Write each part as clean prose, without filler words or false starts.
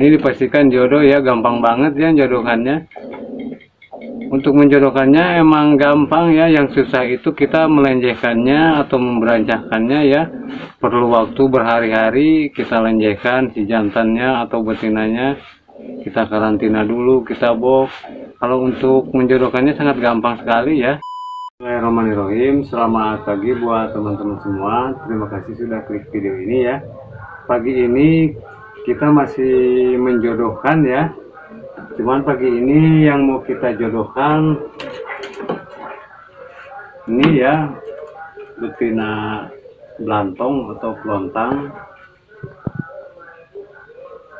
Ini dipastikan jodoh ya, gampang banget ya jodohannya. Untuk menjodohkannya emang gampang ya, yang susah itu kita melenjehkannya atau memberanjakannya ya. Perlu waktu berhari-hari, kita lenjehkan si jantannya atau betinanya, kita karantina dulu, kita box. Kalau untuk menjodohkannya sangat gampang sekali ya. Bismillahirrahmanirrahim. Selamat pagi buat teman-teman semua. Terima kasih sudah klik video ini ya. Pagi ini kita masih menjodohkan ya. Cuman pagi ini yang mau kita jodohkan ini ya, betina blantong atau plontang.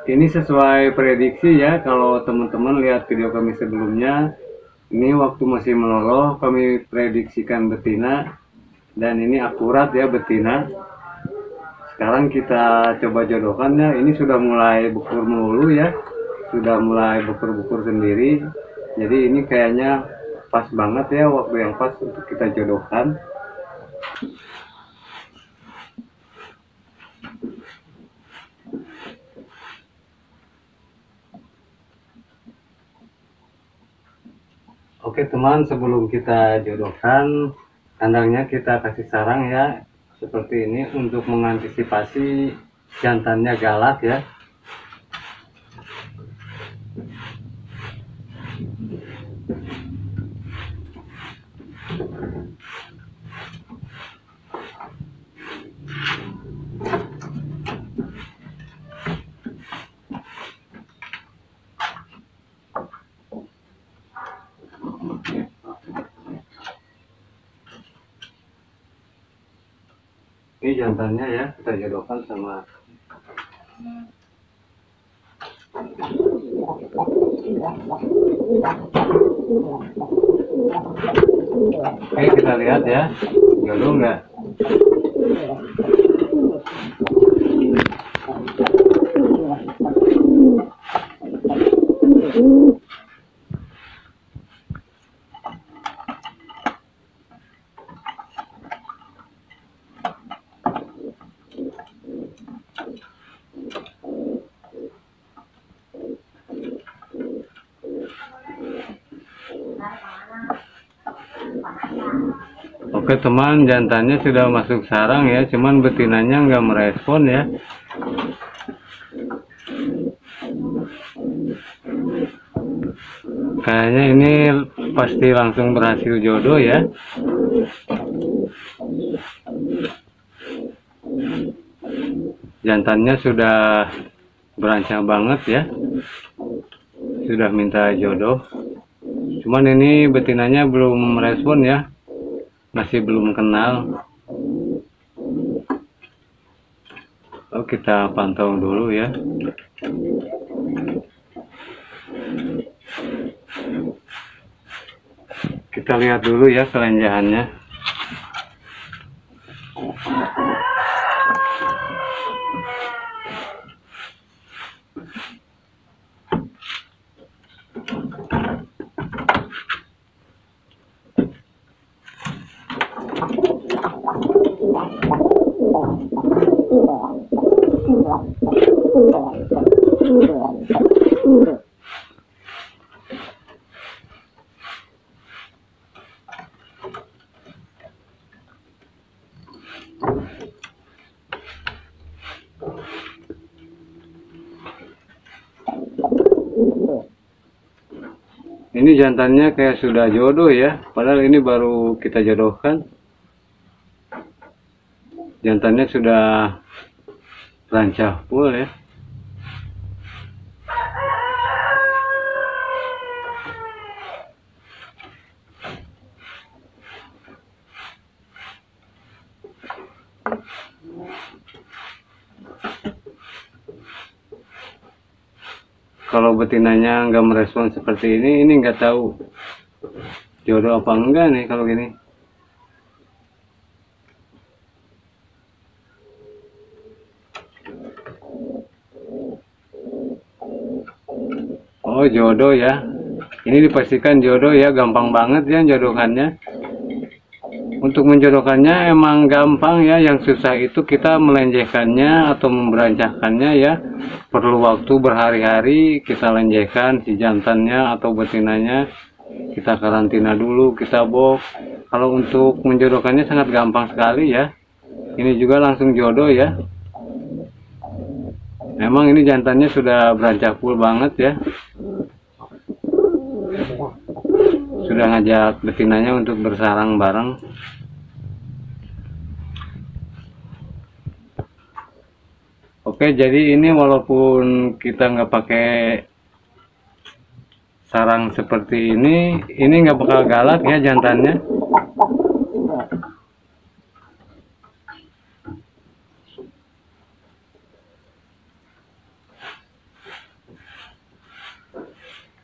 Ini sesuai prediksi ya. Kalau teman-teman lihat video kami sebelumnya, ini waktu masih meloloh kami prediksikan betina, dan ini akurat ya betina. Sekarang kita coba jodohkannya. Ini sudah mulai bukur melulu ya, sudah mulai bukur-bukur sendiri. Jadi ini kayaknya pas banget ya, waktu yang pas untuk kita jodohkan. Oke teman, sebelum kita jodohkan kandangnya, kita kasih sarang ya, seperti ini, untuk mengantisipasi jantannya galak ya. Ini jantannya ya, kita jodohkan sama oke, kita lihat ya, jodoh nggak? Oke teman, jantannya sudah masuk sarang ya, cuman betinanya nggak merespon ya. Kayaknya ini pasti langsung berhasil jodoh ya. Jantannya sudah berancang banget ya, sudah minta jodoh. Cuman ini betinanya belum merespon ya, masih belum kenal. Oh, kita pantau dulu ya. Kita lihat dulu ya kelenjahannya. Ini jantannya kayak sudah jodoh ya, padahal ini baru kita jodohkan. Jantannya sudah rancah full ya. Kalau betinanya nggak merespon seperti ini nggak tahu jodoh apa enggak nih kalau gini. Oh, jodoh ya. Ini dipastikan jodoh ya, gampang banget ya jodohannya. Untuk menjodohkannya emang gampang ya, yang susah itu kita melenjehkannya atau memberanjakannya ya. Perlu waktu berhari-hari, kita lenjehkan si jantannya atau betinanya, kita karantina dulu, kita box. Kalau untuk menjodohkannya sangat gampang sekali ya. Ini juga langsung jodoh ya. Memang ini jantannya sudah beranjak full banget ya. Sudah ngajak betinanya untuk bersarang bareng. Oke, jadi ini walaupun kita nggak pakai sarang seperti ini nggak bakal galak ya jantannya.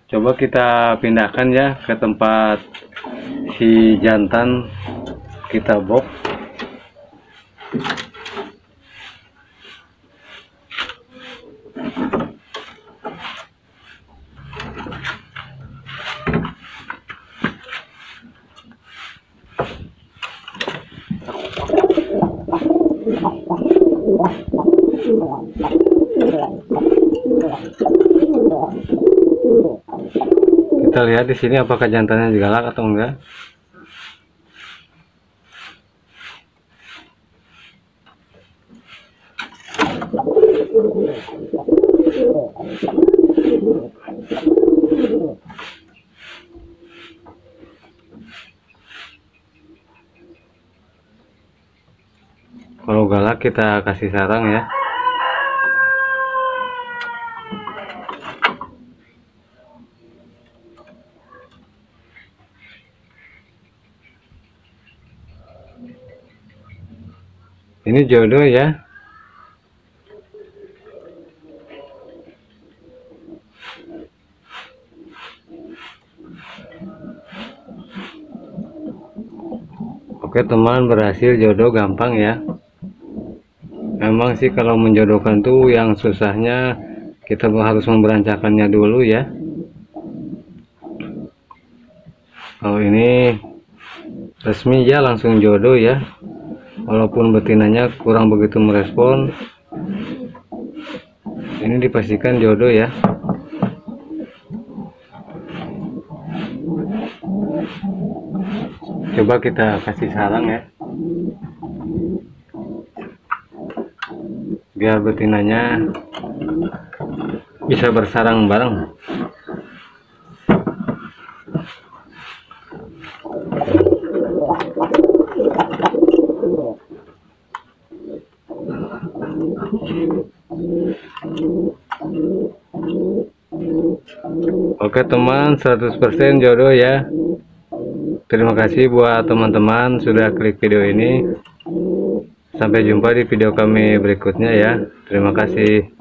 Coba kita pindahkan ya ke tempat si jantan kita box. Kita lihat di sini apakah jantannya galak atau enggak. Kalau galak kita kasih sarang ya. Ini jodoh ya. Oke teman, berhasil jodoh gampang ya. Memang sih kalau menjodohkan tuh yang susahnya kita harus memberanjakannya dulu ya. Kalau ini resmi ya langsung jodoh ya. Walaupun betinanya kurang begitu merespon, ini dipastikan jodoh ya. Coba kita kasih sarang ya, biar betinanya bisa bersarang bareng. Oke teman, 100% jodoh ya. Terima kasih buat teman-teman sudah klik video ini. Sampai jumpa di video kami berikutnya ya. Terima kasih.